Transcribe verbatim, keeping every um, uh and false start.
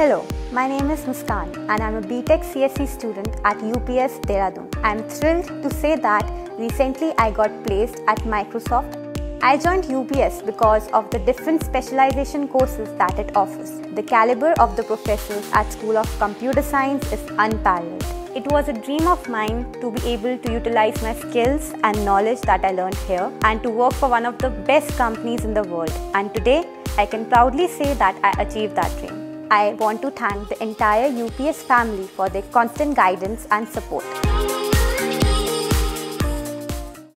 Hello, my name is Muskan and I am a B Tech C S E student at U P S Dehradun. I am thrilled to say that recently I got placed at Microsoft. I joined U P S because of the different specialization courses that it offers. The caliber of the professors at School of Computer Science is unparalleled. It was a dream of mine to be able to utilize my skills and knowledge that I learned here and to work for one of the best companies in the world. And today, I can proudly say that I achieved that dream. I want to thank the entire U P S family for their constant guidance and support.